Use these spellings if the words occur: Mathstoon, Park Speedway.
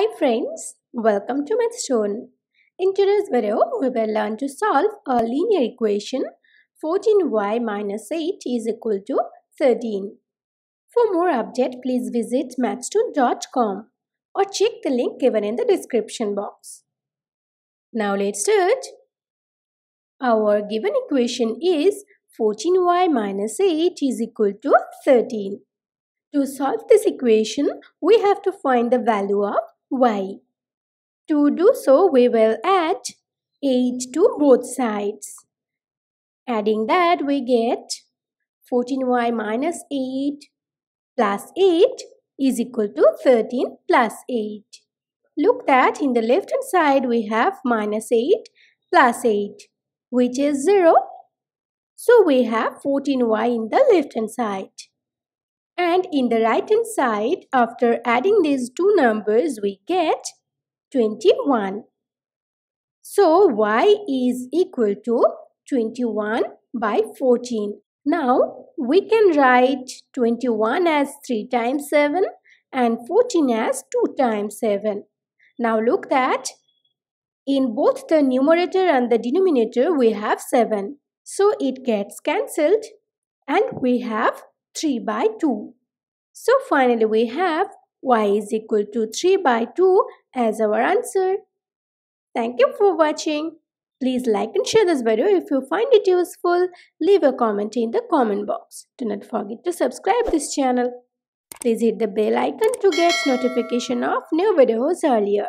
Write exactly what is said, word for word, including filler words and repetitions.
Hi friends, welcome to Mathstoon. In today's video, we will learn to solve a linear equation fourteen y minus eight is equal to thirteen. For more update, please visit mathstoon dot com or check the link given in the description box. Now let's start. Our given equation is fourteen y minus eight is equal to thirteen. To solve this equation, we have to find the value of y. To do so, we will add eight to both sides. Adding that, we get fourteen y minus eight plus eight is equal to thirteen plus eight. Look that in the left hand side we have minus eight plus eight, which is zero. So we have fourteen y in the left hand side. And in the right hand side, after adding these two numbers, we get twenty-one. So y is equal to twenty-one by fourteen. Now we can write twenty-one as three times seven and fourteen as two times seven. Now look that in both the numerator and the denominator we have seven. So it gets cancelled and we have three by two. So finally we have y is equal to three by two as our answer. Thank you for watching. Please like and share this video if you find it useful. Leave a comment in the comment box. Do not forget to subscribe this channel. Please hit the bell icon to get notification of new videos earlier.